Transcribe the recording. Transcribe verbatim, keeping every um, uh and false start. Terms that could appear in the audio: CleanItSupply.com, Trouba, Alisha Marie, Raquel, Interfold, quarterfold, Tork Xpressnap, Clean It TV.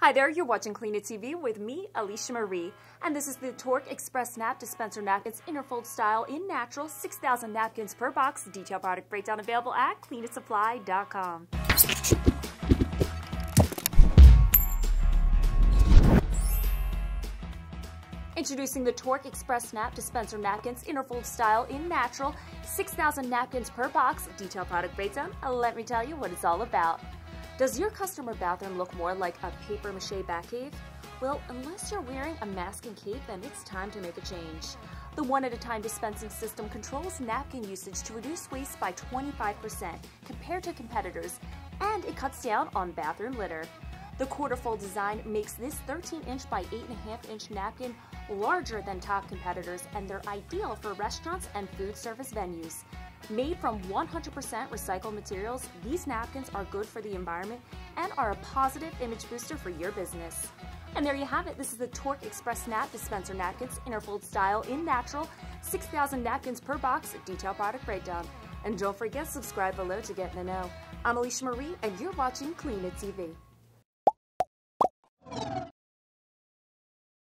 Hi there, you're watching Clean It T V with me, Alisha Marie, and this is the Tork Xpressnap dispenser napkins, interfold style, in natural, six thousand napkins per box. Detailed product breakdown available at Clean It Supply dot com. Introducing the Tork Xpressnap dispenser napkins, interfold style, in natural, six thousand napkins per box. Detailed product breakdown. Let me tell you what it's all about. Does your customer bathroom look more like a paper mache bat cave? Well, unless you're wearing a mask and cape, then it's time to make a change. The one-at-a-time dispensing system controls napkin usage to reduce waste by twenty-five percent compared to competitors, and it cuts down on bathroom litter. The quarter-full design makes this thirteen inch by eight and a half inch napkin larger than top competitors, and they're ideal for restaurants and food service venues. Made from one hundred percent recycled materials, these napkins are good for the environment and are a positive image booster for your business. And there you have it. This is the Tork Xpressnap dispenser napkins, interfold style, in natural, six thousand napkins per box, detailed product breakdown. And don't forget, subscribe below to get in the know. I'm Alisha Marie, and you're watching Clean It T V.